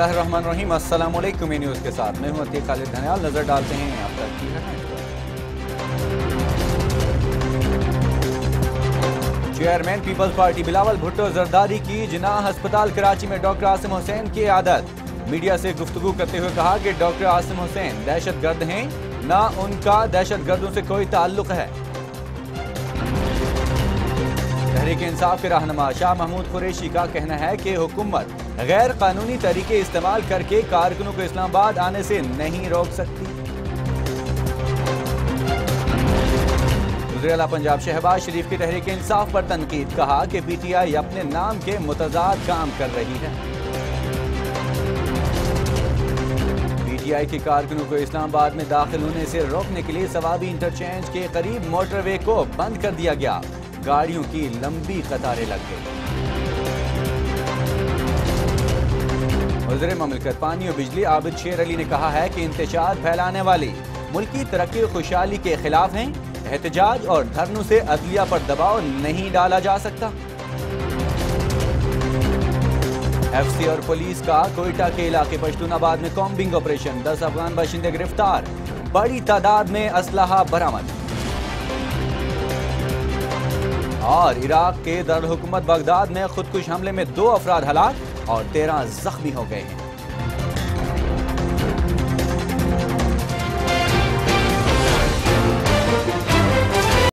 बिस्मिल्लाहिर्रहमानिर्रहीम। अस्सलामुअलैकुम। न्यूज़ के साथ मैं हूं खालिद खान। नजर डालते हैं आप तक की headlines. Chairman peoples party Bilawal Bhutto Zardari की जिनाह अस्पताल कराची में डॉक्टर आसिम हुसैन की आदत। मीडिया से गुफ्तगू करते हुए कहा कि डॉक्टर आसिम हुसैन दहशतगर्द हैं, ना उनका दहशतगर्दों से कोई ताल्लुक है। तहरीक इंसाफ के रहनुमा शाह महमूद कुरैशी का कहना है कि हुकूमत गैर कानूनी तरीके इस्तेमाल करके कारकुनों को इस्लामाबाद आने से नहीं रोक सकती। वज़ीर आला पंजाब शहबाज शरीफ की तहरीक इंसाफ पर तनकीद, कहा कि PTI अपने नाम के मुतजाद काम कर रही है। PTI के कारकुनों को इस्लामाबाद में दाखिल होने से रोकने के लिए सवाबी इंटरचेंज के करीब मोटरवे को बंद कर दिया गया। गाड़ियों की लंबी कतारें लग गई। वज़ीर ममलकत पानी और बिजली आबिद शेर अली ने कहा है कि इंतशार फैलाने वाली मुल्की तरक्की खुशहाली के खिलाफ हैं। एहतजाज और धरनों से अदलिया पर दबाव नहीं डाला जा सकता। FC और पुलिस का कोयटा के इलाके पश्तूनाबाद में कॉम्बिंग ऑपरेशन। 10 अफगान बाशिंदे गिरफ्तार, बड़ी तादाद में असलहा बरामद। और इराक के दारुल हुकूमत बगदाद में खुदकुश हमले में 2 अफराद हलाक और 13 जख्मी हो गए हैं।